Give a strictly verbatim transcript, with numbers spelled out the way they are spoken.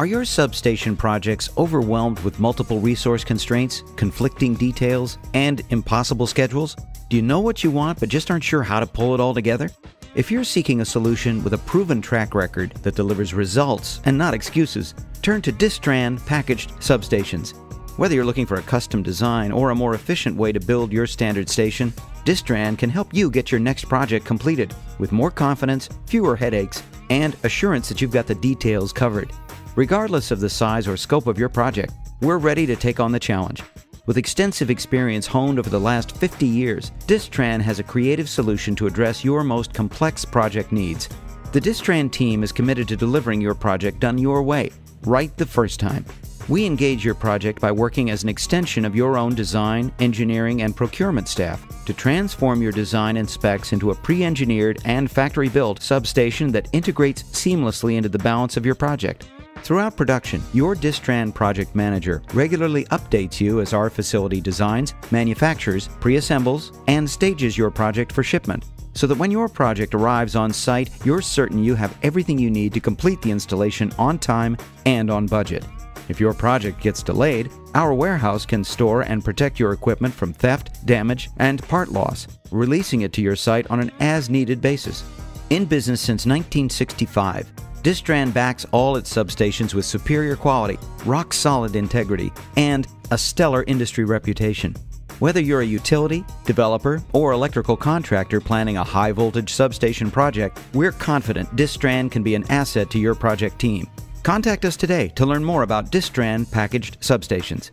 Are your substation projects overwhelmed with multiple resource constraints, conflicting details, and impossible schedules? Do you know what you want but just aren't sure how to pull it all together? If you're seeking a solution with a proven track record that delivers results and not excuses, turn to DIS-TRAN packaged substations. Whether you're looking for a custom design or a more efficient way to build your standard station, DIS-TRAN can help you get your next project completed with more confidence, fewer headaches, and assurance that you've got the details covered. Regardless of the size or scope of your project, we're ready to take on the challenge. With extensive experience honed over the last fifty years, DIS-TRAN has a creative solution to address your most complex project needs. The DIS-TRAN team is committed to delivering your project done your way, right the first time. We engage your project by working as an extension of your own design, engineering, and procurement staff to transform your design and specs into a pre-engineered and factory-built substation that integrates seamlessly into the balance of your project. Throughout production, your DIS-TRAN project manager regularly updates you as our facility designs, manufactures, pre-assembles, and stages your project for shipment, so that when your project arrives on site, you're certain you have everything you need to complete the installation on time and on budget. If your project gets delayed, our warehouse can store and protect your equipment from theft, damage, and part loss, releasing it to your site on an as-needed basis. In business since nineteen sixty-five, DIS-TRAN backs all its substations with superior quality, rock-solid integrity, and a stellar industry reputation. Whether you're a utility, developer, or electrical contractor planning a high-voltage substation project, we're confident DIS-TRAN can be an asset to your project team. Contact us today to learn more about DIS-TRAN packaged substations.